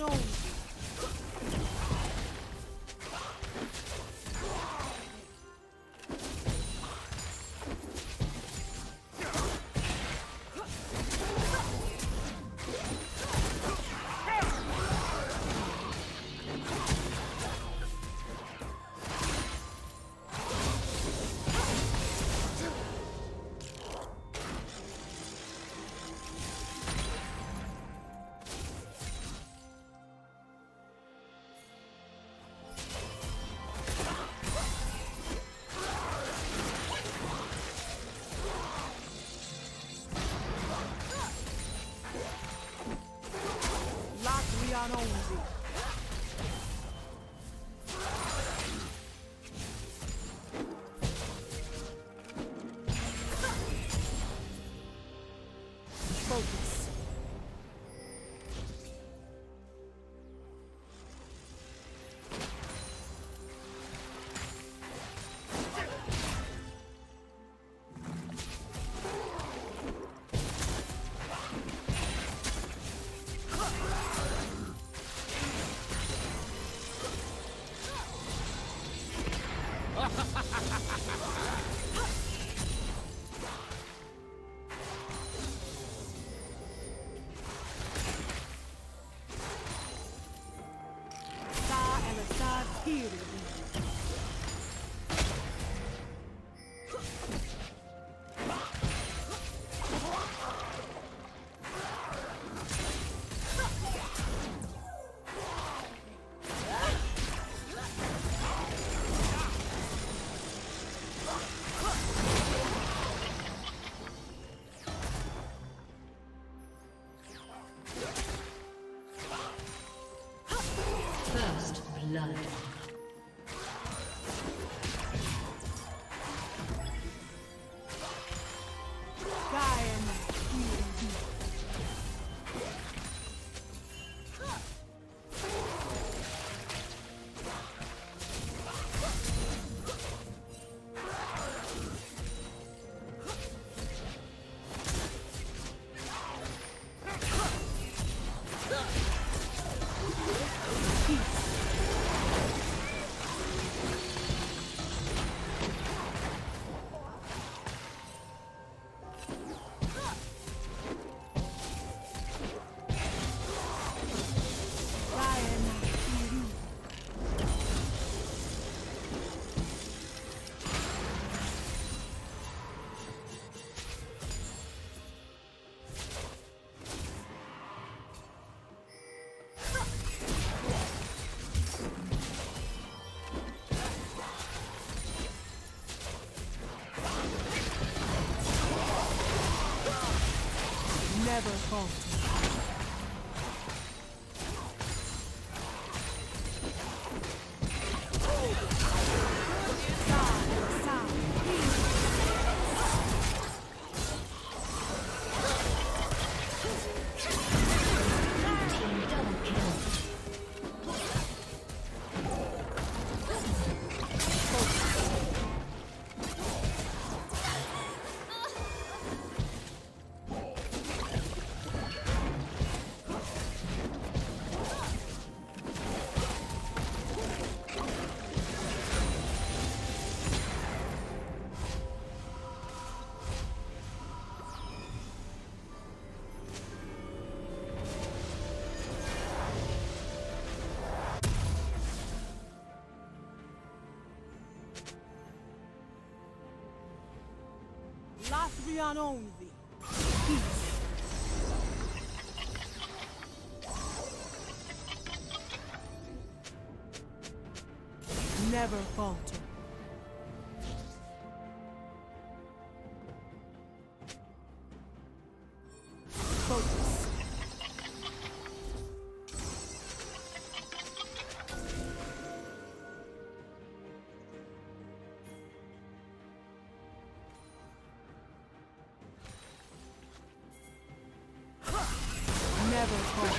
No. Focus. Never fall. Latvian only. Peace. Never falter. Focus. Never fall.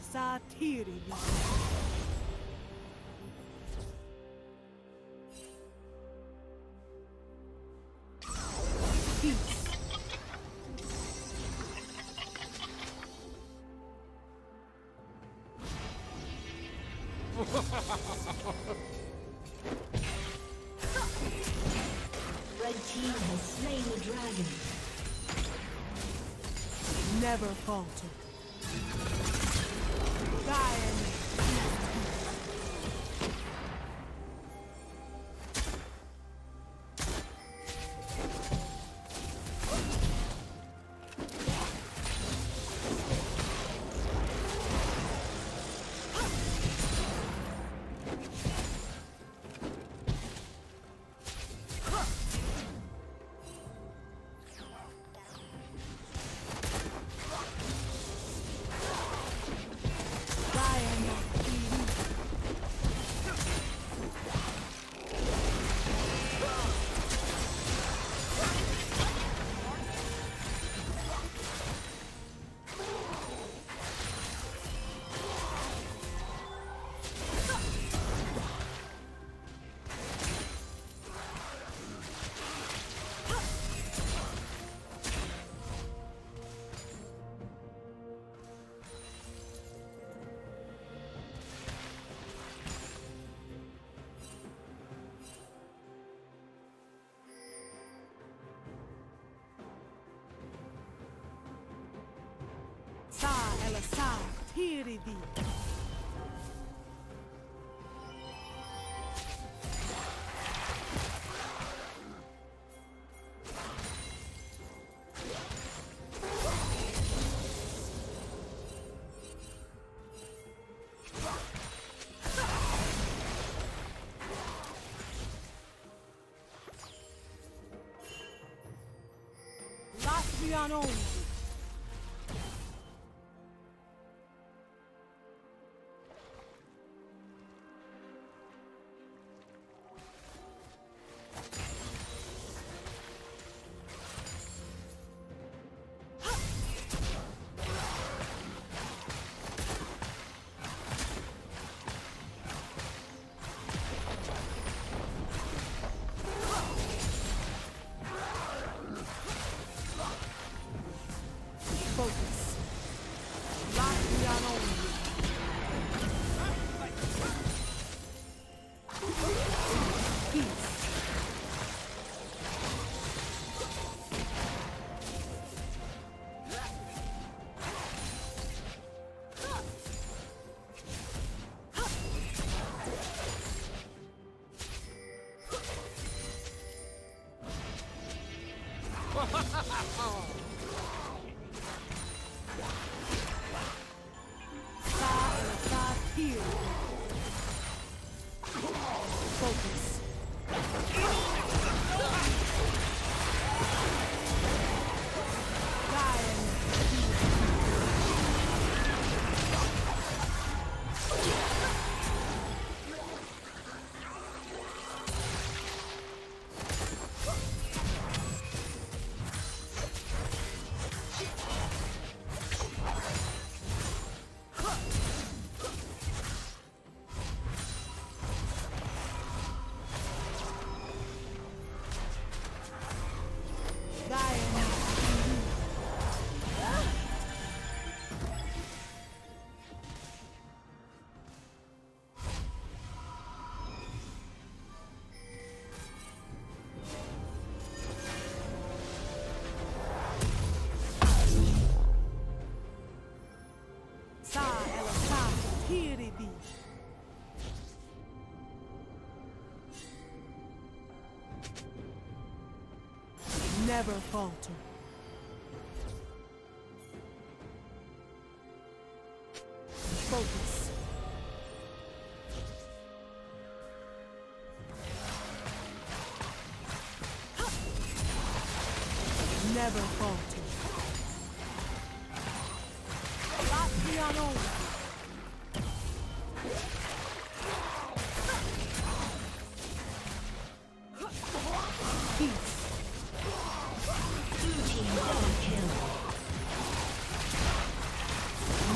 satiri. Red team has slain the dragon. Never falter. Satiri. Latvian only. Never falter. Focus. Never falter. Latviano.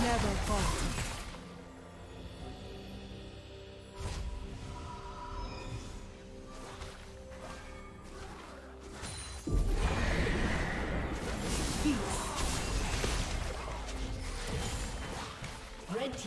Never fall. Red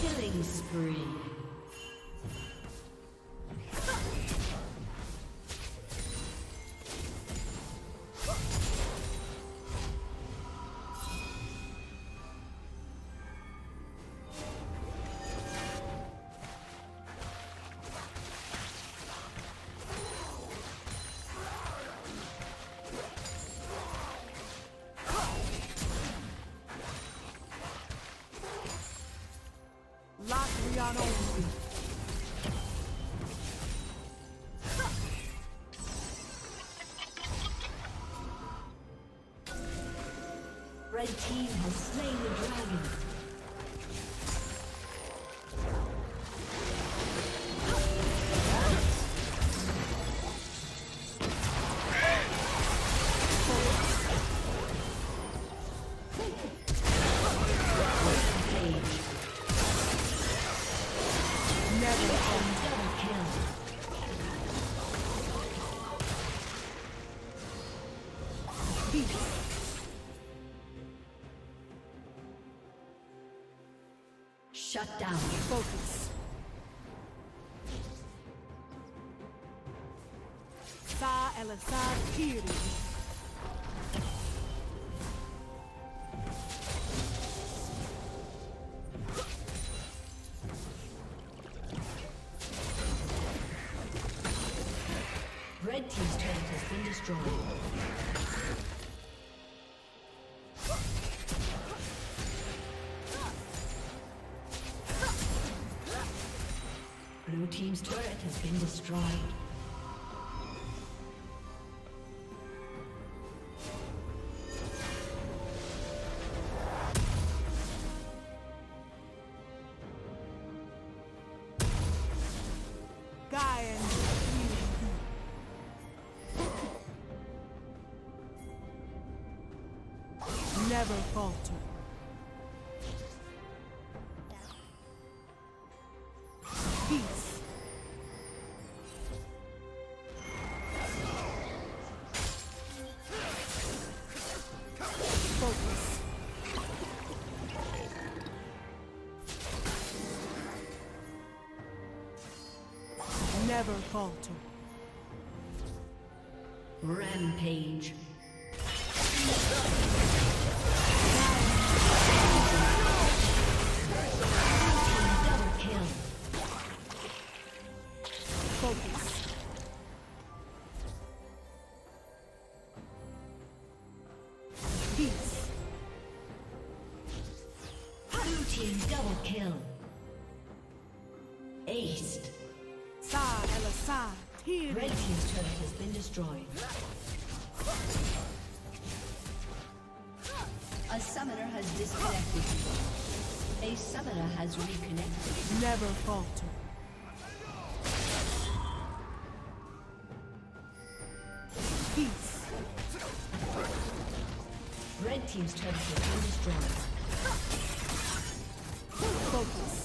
Killing spree. Red Team has slain the dragon. Shut down. Focus. Sa Elazar Kiri. Blue Team's turret has been destroyed. Never falter. Never falter. Rampage. Double kill. Focus. Peace. Blue Team double kill. Aced. Red Team's turret has been destroyed. A summoner has disconnected. A summoner has reconnected. Never falter. Peace. Red Team's turret has been destroyed. Focus.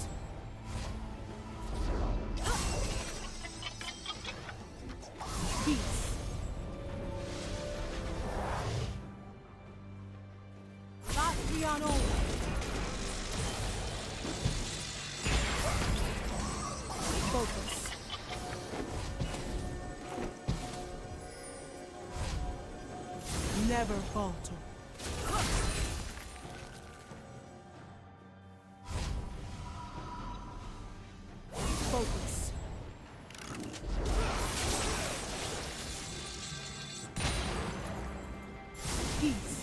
Focus. Never falter. Focus. Peace.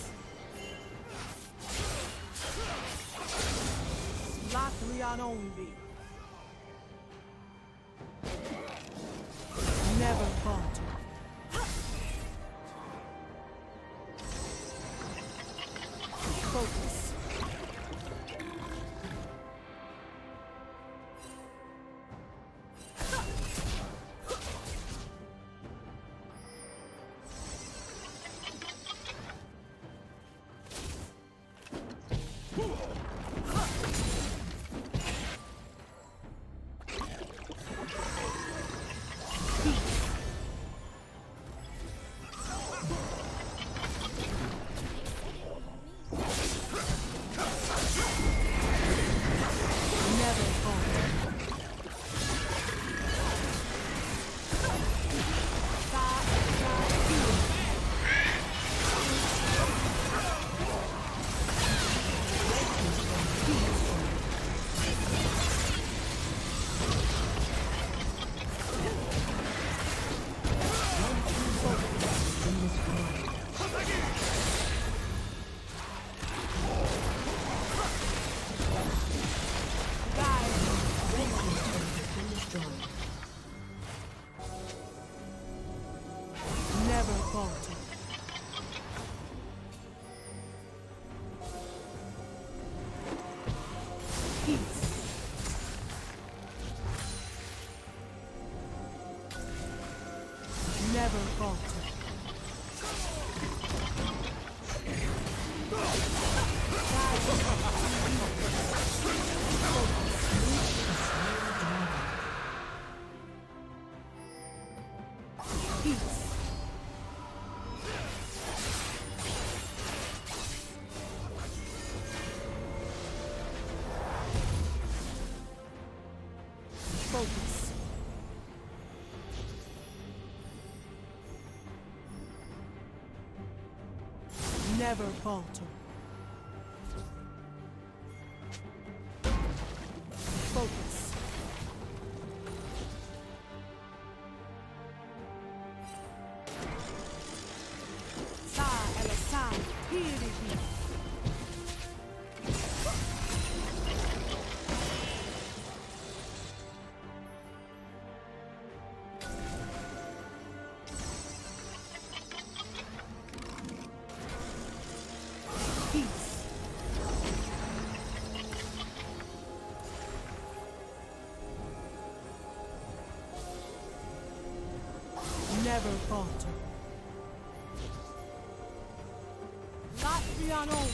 Latvian only. Never falter. Focus. never falter. Never falter. Focus. Sa Alexan, here it is. Never falter. Not the unknown.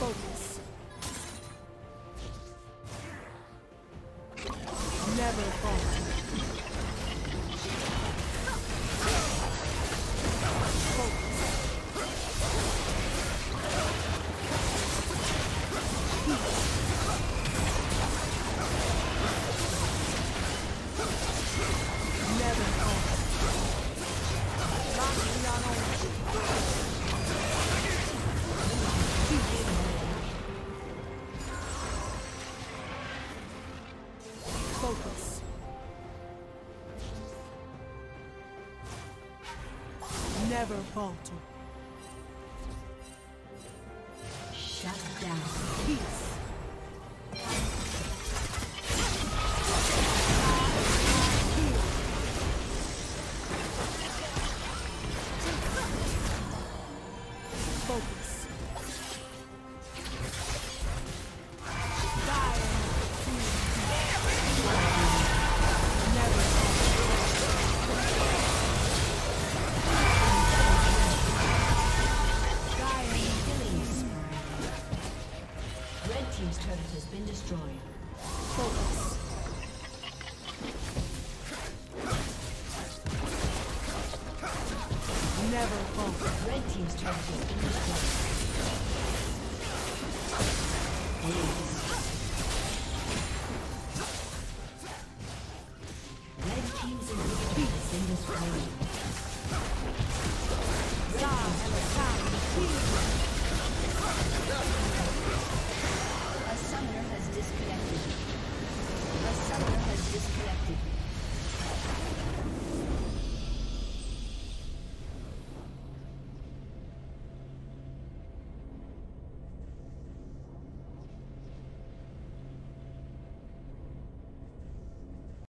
Focus. Never falter. Never falter. Shut down. Peace. Focus. Never fall. Red team's turret has been destroyed.